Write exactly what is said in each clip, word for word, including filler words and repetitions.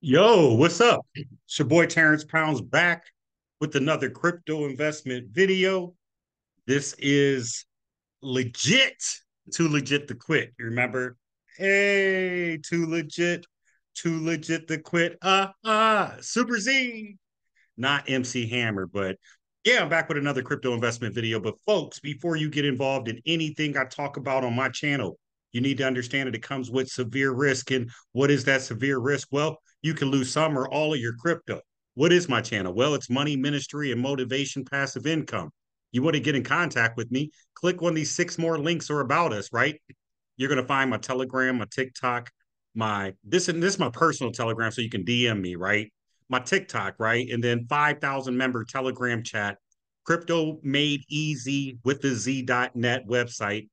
Yo, what's up? It's your boy Terrence Pounds back with another crypto investment video. This is legit, too legit to quit. You remember? Hey, too legit, too legit to quit. Uh, uh, Super Z, not M C Hammer, but yeah, I'm back with another crypto investment video. But folks, before you get involved in anything I talk about on my channel, you need to understand that it comes with severe risk. And what is that severe risk? Well, you can lose some or all of your crypto. What is my channel? Well, it's Money Ministry and Motivation Passive Income. You want to get in contact with me, click on these six more links or about us, right? You're going to find my Telegram, my TikTok, my this and this is my personal Telegram, so you can D M me, right? My TikTok, right? And then five thousand member Telegram chat, Crypto Made Easy with the Z dot net website.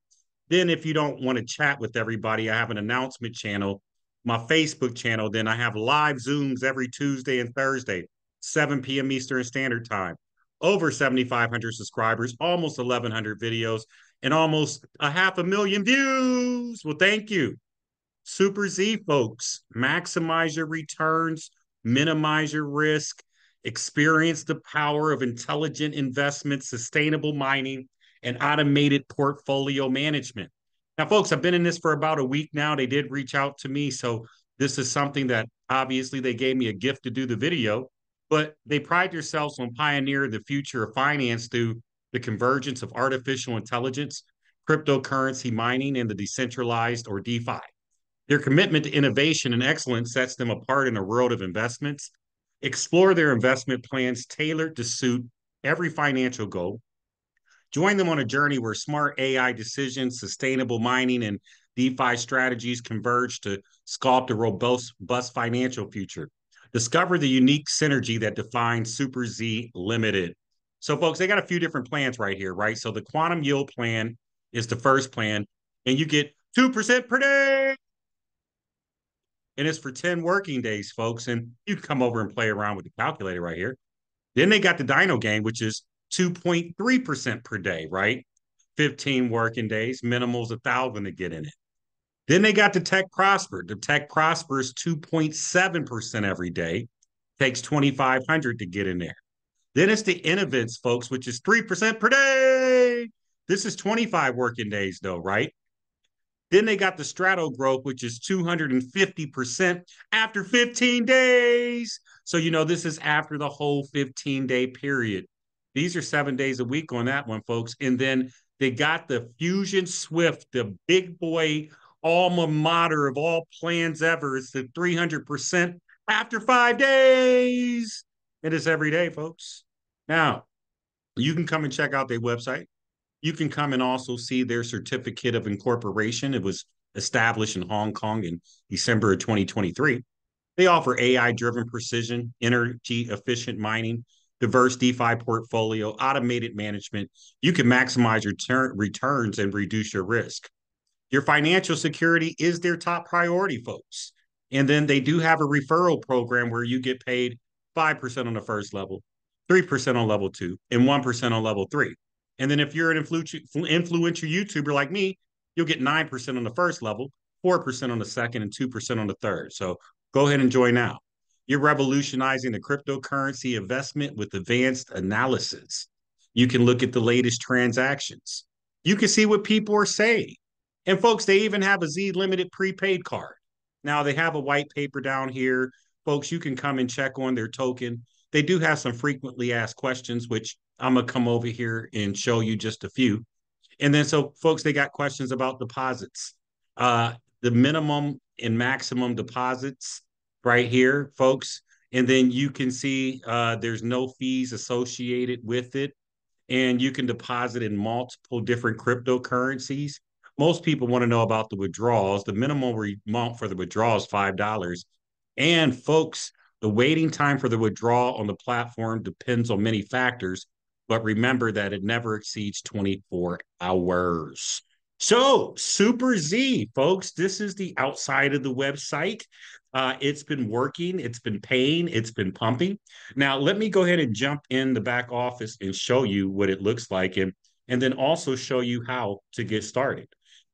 Then if you don't want to chat with everybody, I have an announcement channel, my Facebook channel. Then I have live Zooms every Tuesday and Thursday, seven p m Eastern Standard Time. Over seventy-five hundred subscribers, almost eleven hundred videos, and almost a half a million views. Well, thank you. Super Z, folks. Maximize your returns, minimize your risk, experience the power of intelligent investment, sustainable mining, and automated portfolio management. Now, folks, I've been in this for about a week now. They did reach out to me. So this is something that obviously they gave me a gift to do the video, but they pride themselves on pioneering the future of finance through the convergence of artificial intelligence, cryptocurrency mining, and the decentralized or DeFi. Their commitment to innovation and excellence sets them apart in a world of investments. Explore their investment plans tailored to suit every financial goal. Join them on a journey where smart A I decisions, sustainable mining, and DeFi strategies converge to sculpt a robust financial future. Discover the unique synergy that defines Super Z Limited. So, folks, they got a few different plans right here, right? So the Quantum Yield Plan is the first plan, and you get two percent per day. And it's for ten working days, folks, and you can come over and play around with the calculator right here. Then they got the Dino Game, which is two point three percent per day, right? fifteen working days, minimal's one thousand to get in it. Then they got the Tech Prosper. The Tech Prosper is two point seven percent every day. Takes twenty-five hundred to get in there. Then it's the Innovants, folks, which is three percent per day. This is twenty-five working days though, right? Then they got the Strato Growth, which is two hundred fifty percent after fifteen days. So, you know, this is after the whole fifteen-day period. These are seven days a week on that one, folks. And then they got the Fusion Swift, the big boy alma mater of all plans ever. It's the three hundred percent after five days. It is every day, folks. Now, you can come and check out their website. You can come and also see their certificate of incorporation. It was established in Hong Kong in December of twenty twenty-three. They offer A I-driven precision, energy-efficient mining, diverse DeFi portfolio, automated management. You can maximize your returns and reduce your risk. Your financial security is their top priority, folks. And then they do have a referral program where you get paid five percent on the first level, three percent on level two, and one percent on level three. And then if you're an influ influential YouTuber like me, you'll get nine percent on the first level, four percent on the second, and two percent on the third. So go ahead and join now. You're revolutionizing the cryptocurrency investment with advanced analysis. You can look at the latest transactions. You can see what people are saying. And folks, they even have a Z Limited prepaid card. Now they have a white paper down here. Folks, you can come and check on their token. They do have some frequently asked questions, which I'm going to come over here and show you just a few. And then so folks, they got questions about deposits, uh, the minimum and maximum deposits, right here, folks. And then you can see uh, there's no fees associated with it. And you can deposit in multiple different cryptocurrencies. Most people want to know about the withdrawals. The minimum amount for the withdrawal is five dollars. And folks, the waiting time for the withdrawal on the platform depends on many factors. But remember that it never exceeds twenty-four hours. So, Super Z, folks, this is the outside of the website. Uh, it's been working, it's been paying, it's been pumping. Now, let me go ahead and jump in the back office and show you what it looks like, and, and then also show you how to get started.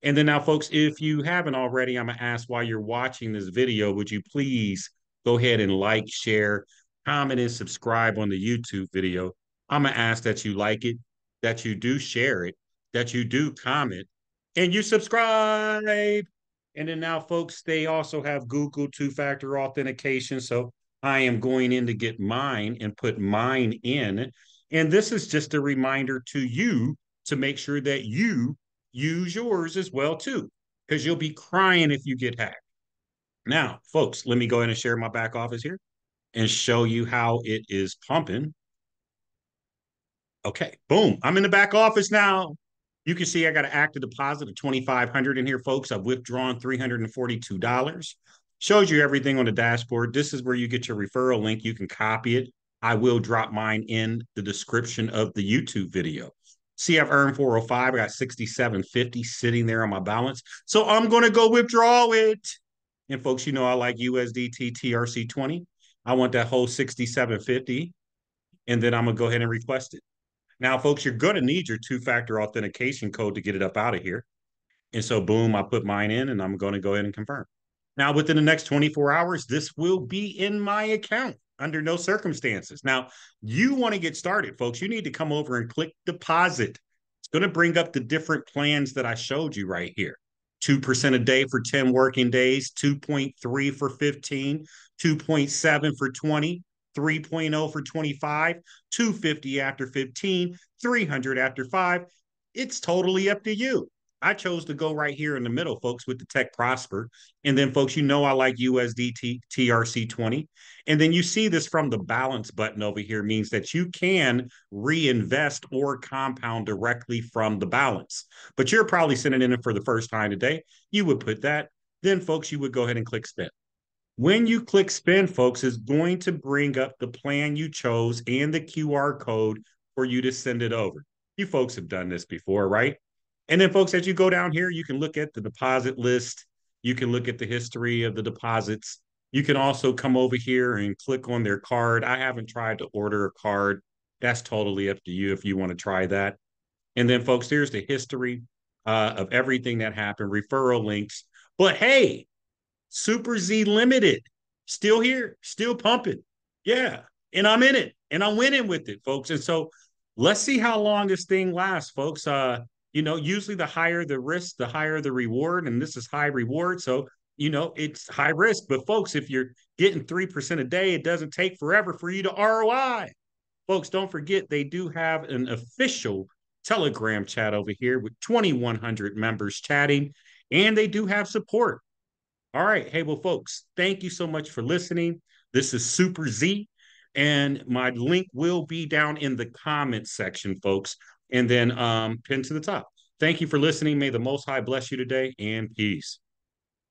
And then now, folks, if you haven't already, I'm going to ask while you're watching this video, would you please go ahead and like, share, comment, and subscribe on the YouTube video. I'm going to ask that you like it, that you do share it, that you do comment, and you subscribe. And then now, folks, they also have Google two-factor authentication. So I am going in to get mine and put mine in. And this is just a reminder to you to make sure that you use yours as well, too, because you'll be crying if you get hacked. Now, folks, let me go ahead and share my back office here and show you how it is pumping. Okay, boom. I'm in the back office now. You can see I got an active deposit of twenty-five hundred dollars in here, folks. I've withdrawn three hundred forty-two dollars. Shows you everything on the dashboard. This is where you get your referral link. You can copy it. I will drop mine in the description of the YouTube video. See, I've earned four oh five. I got sixty-seven fifty sitting there on my balance. So I'm going to go withdraw it. And folks, you know I like U S D T T R C twenty. I want that whole sixty-seven fifty. And then I'm going to go ahead and request it. Now, folks, you're going to need your two-factor authentication code to get it up out of here. And so, boom, I put mine in, and I'm going to go ahead and confirm. Now, within the next twenty-four hours, this will be in my account under no circumstances. Now, you want to get started, folks. You need to come over and click deposit. It's going to bring up the different plans that I showed you right here. two percent a day for ten working days, two point three for fifteen, two point seven for twenty. three point oh for twenty-five, two hundred fifty after fifteen, three hundred after five. It's totally up to you. I chose to go right here in the middle, folks, with the Tech Prosper. And then, folks, you know I like U S D T T R C twenty. And then you see this from the balance button over here means that you can reinvest or compound directly from the balance. But you're probably sending in it for the first time today. You would put that. Then, folks, you would go ahead and click spend. When you click spend, folks, it's going to bring up the plan you chose and the Q R code for you to send it over. You folks have done this before, right? And then, folks, as you go down here, you can look at the deposit list. You can look at the history of the deposits. You can also come over here and click on their card. I haven't tried to order a card. That's totally up to you if you want to try that. And then, folks, here's the history uh, of everything that happened, referral links. But, hey, Super Z Limited, still here, still pumping. Yeah, and I'm in it, and I'm winning with it, folks. And so let's see how long this thing lasts, folks. Uh, you know, usually the higher the risk, the higher the reward, and this is high reward. So, you know, it's high risk. But, folks, if you're getting three percent a day, it doesn't take forever for you to R O I. Folks, don't forget, they do have an official Telegram chat over here with twenty-one hundred members chatting, and they do have support. All right. Hey, well, folks, thank you so much for listening. This is Super Z, and my link will be down in the comment section, folks, and then um, pinned to the top. Thank you for listening. May the Most High bless you today, and peace.